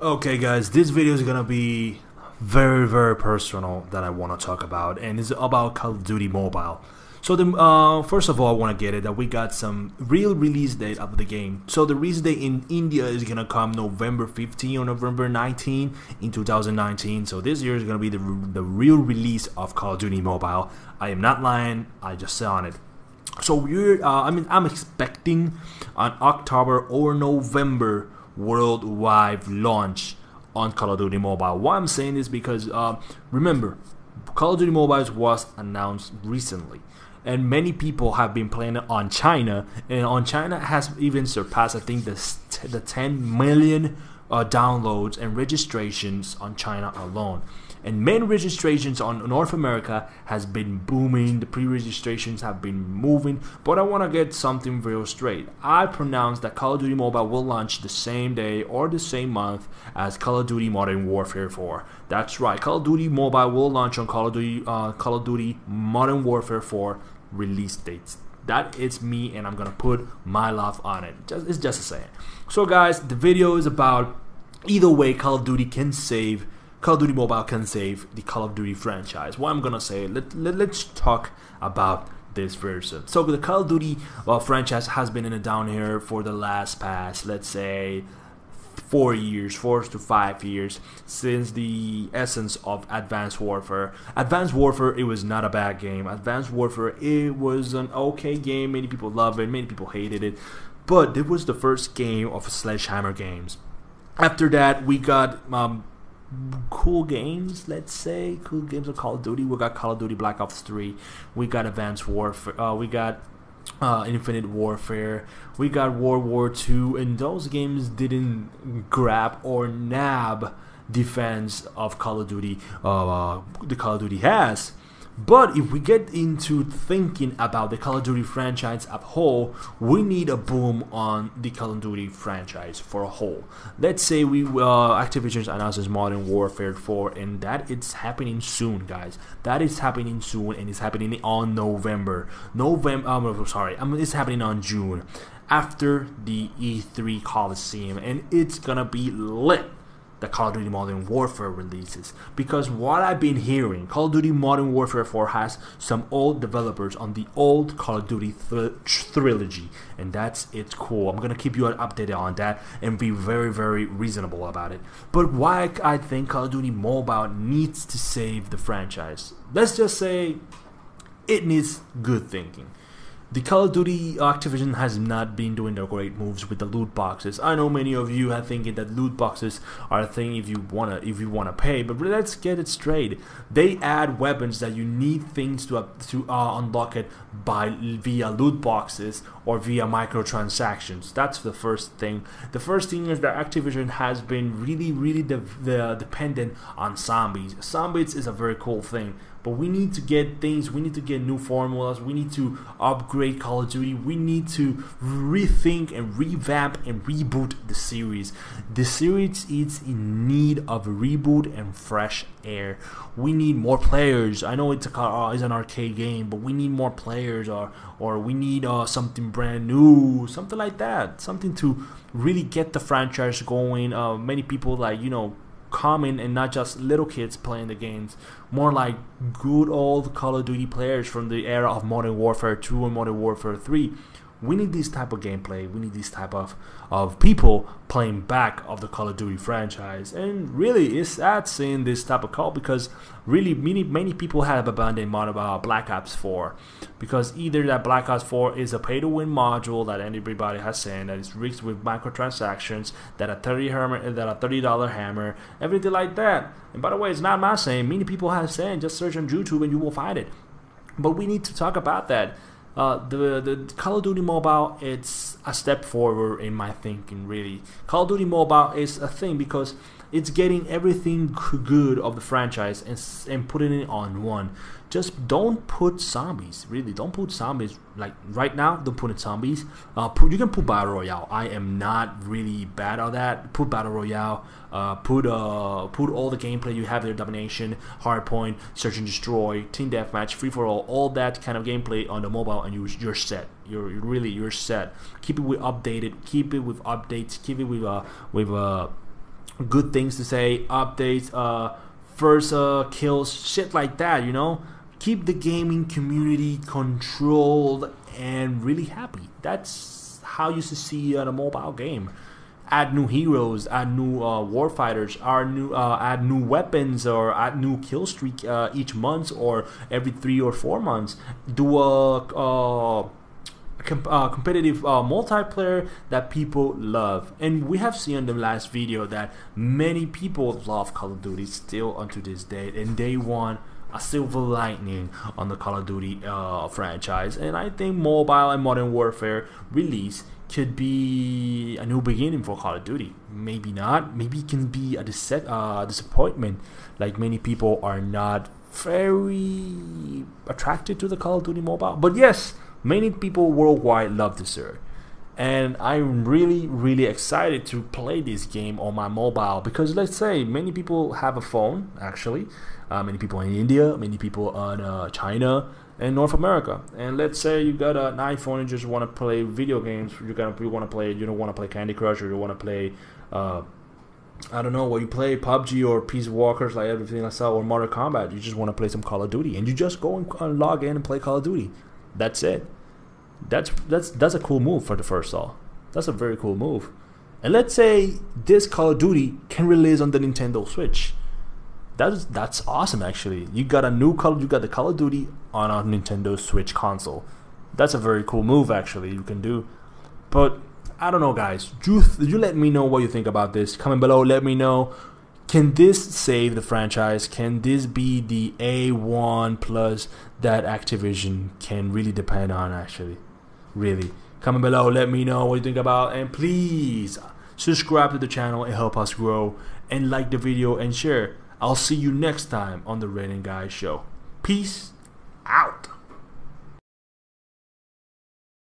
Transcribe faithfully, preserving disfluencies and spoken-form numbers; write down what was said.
Okay guys, this video is gonna be very very personal that I want to talk about, and it's about Call of Duty Mobile. So the, uh, first of all, I want to get it that we got some real release date of the game. So the release date in India is gonna come November fifteenth or November nineteenth in two thousand nineteen. So this year is gonna be the, the real release of Call of Duty Mobile. I am not lying, I just said on it. So we're uh, I mean I'm expecting an October or November worldwide launch on Call of Duty Mobile. Why I'm saying this because uh, remember, Call of Duty Mobile was announced recently, and many people have been playing it on China, and on China has even surpassed, I think, the the ten million uh, downloads and registrations on China alone. And main registrations on North America has been booming. The pre-registrations have been moving. But I want to get something real straight. I pronounced that Call of Duty Mobile will launch the same day or the same month as Call of Duty Modern Warfare four. That's right. Call of Duty Mobile will launch on Call of Duty, uh, Call of Duty Modern Warfare four release dates. That is me, and I'm going to put my love on it. Just, it's just a saying. So guys, the video is about either way Call of Duty can save Call of Duty Mobile can save the Call of Duty franchise. What I'm gonna say, let, let, let's talk about this version. So the Call of Duty uh, franchise has been in a down here for the last past, let's say, four years, four to five years since the essence of Advanced Warfare. Advanced Warfare, it was not a bad game. Advanced Warfare, it was an okay game. Many people loved it, many people hated it, but it was the first game of Sledgehammer games. After that, we got um, cool games, let's say cool games of Call of Duty. We got Call of Duty Black Ops three, we got Advanced Warfare, uh, we got uh, Infinite Warfare, we got World War Two, and those games didn't grab or nab the fans of Call of Duty uh, the Call of Duty has. But if we get into thinking about the Call of Duty franchise as a whole, we need a boom on the Call of Duty franchise for a whole. Let's say we uh, Activision announces Modern Warfare four, and that it's happening soon, guys. That is happening soon, and it's happening on November. November. Um, sorry, I mean, it's happening on June after the E three Coliseum, and it's gonna be lit. The Call of Duty Modern Warfare releases, because what I've been hearing, Call of Duty Modern Warfare four has some old developers on the old Call of Duty tr trilogy, and that's it's cool. I'm gonna keep you updated on that and be very very reasonable about it. But why I think Call of Duty Mobile needs to save the franchise, let's just say it needs good thinking. The Call of Duty Activision has not been doing their great moves with the loot boxes. I know many of you are thinking that loot boxes are a thing if you wanna if you wanna pay, but let's get it straight. They add weapons that you need things to uh, to uh, unlock it by via loot boxes or via microtransactions. That's the first thing. The first thing is that Activision has been really really de de dependent on zombies. Zombies is a very cool thing. But we need to get things, we need to get new formulas, we need to upgrade Call of Duty, we need to rethink and revamp and reboot the series. The series is in need of a reboot and fresh air. We need more players. I know it's, a, uh, it's an arcade game, but we need more players, or, or we need uh, something brand new, something like that. Something to really get the franchise going. Uh, many people like, you know, common and not just little kids playing the games, more like good old Call of Duty players from the era of Modern Warfare two and Modern Warfare three. We need this type of gameplay, we need this type of, of people playing back of the Call of Duty franchise. And really it's sad seeing this type of call, because really many many people have abandoned mod about Black Ops four, because either that Black Ops four is a pay to win module that everybody has saying that it's rigged with microtransactions, that a thirty hammer, that a thirty dollar hammer, everything like that. And by the way, it's not my saying, many people have saying, just search on YouTube and you will find it. But we need to talk about that. Uh, the, the Call of Duty Mobile, it's a step forward in my thinking, really. Call of Duty Mobile is a thing because it's getting everything good of the franchise and, and putting it on one. Just don't put zombies, really. Don't put zombies. Like right now, don't put in zombies. Uh, put, you can put Battle Royale. I am not really bad at that. Put Battle Royale. Uh, put uh, put all the gameplay you have there: domination, hardpoint, search and destroy, team deathmatch, free for all, all that kind of gameplay on the mobile, and you, you're set. You're really you're set. Keep it with updated. Keep it with updates. Keep it with uh with uh. good things to say, updates, uh, first uh, kills, shit like that, you know? Keep the gaming community controlled and really happy. That's how you should see uh, a mobile game. Add new heroes, add new uh, warfighters, add new, uh, add new weapons, or add new kill streak uh, each month or every three or four months. Do a uh, com uh, competitive uh, multiplayer that people love. And we have seen in the last video that many people love Call of Duty still unto this day, and they want a silver lightning on the Call of Duty uh, franchise. And I think mobile and Modern Warfare release could be a new beginning for Call of Duty. Maybe not. Maybe it can be a dis uh, disappointment. Like, many people are not very attracted to the Call of Duty Mobile. But yes, many people worldwide love the series. And I'm really, really excited to play this game on my mobile, because let's say many people have a phone, actually. Uh, many people in India, many people in uh, China, and North America. And let's say you got an iPhone and just want to play video games. You got, you want to play, you don't want to play Candy Crush, or you want to play, uh, I don't know, what you play, P U B G or Peace Walkers, like everything I saw, or Mortal Kombat. You just want to play some Call of Duty, and you just go and log in and play Call of Duty. That's it. That's that's that's a cool move for the first all. That's a very cool move. And let's say this Call of Duty can release on the Nintendo Switch. That's that's awesome actually. You got a new Call, you got the Call of Duty on a Nintendo Switch console. That's a very cool move actually you can do. But I don't know, guys. You you let me know what you think about this. Comment below. Let me know. Can this save the franchise? Can this be the A one plus that Activision can really depend on actually? Really, comment below, let me know what you think about, and please subscribe to the channel and help us grow, and like the video and share. I'll see you next time on the Raden Guy Show. Peace out.